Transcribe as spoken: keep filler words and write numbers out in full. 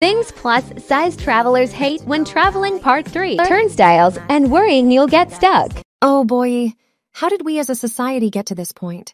Things plus-size travelers hate when traveling part three. Turnstiles and worrying you'll get stuck. Oh boy, how did we as a society get to this point?